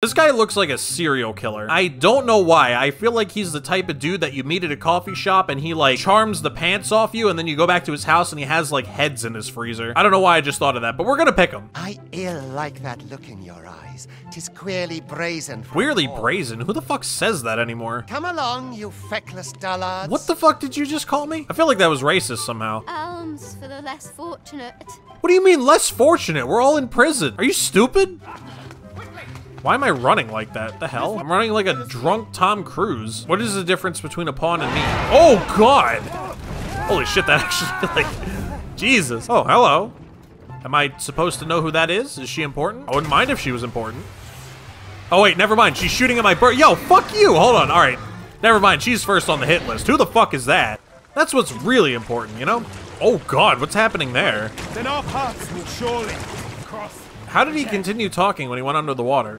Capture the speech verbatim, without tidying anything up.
This guy looks like a serial killer. I don't know why. I feel like he's the type of dude that you meet at a coffee shop and he like charms the pants off you and then you go back to his house and he has like heads in his freezer. I don't know why I just thought of that, but we're gonna pick him. I ill like that look in your eyes. 'Tis queerly brazen. Queerly brazen? Who the fuck says that anymore? Come along, you feckless dullards. What the fuck did you just call me? I feel like that was racist somehow. Alms for the less fortunate. What do you mean less fortunate? We're all in prison. Are you stupid? Why am I running like that? The hell? I'm running like a drunk Tom Cruise. What is the difference between a pawn and me? Oh God! Holy shit, that actually, like, Jesus. Oh, hello. Am I supposed to know who that is? Is she important? I wouldn't mind if she was important. Oh wait, never mind. She's shooting at my bird. Yo, fuck you. Hold on, all right. Never mind, she's first on the hit list. Who the fuck is that? That's what's really important, you know? Oh God, what's happening there? Then our paths will surely cross. How did he continue talking when he went under the water?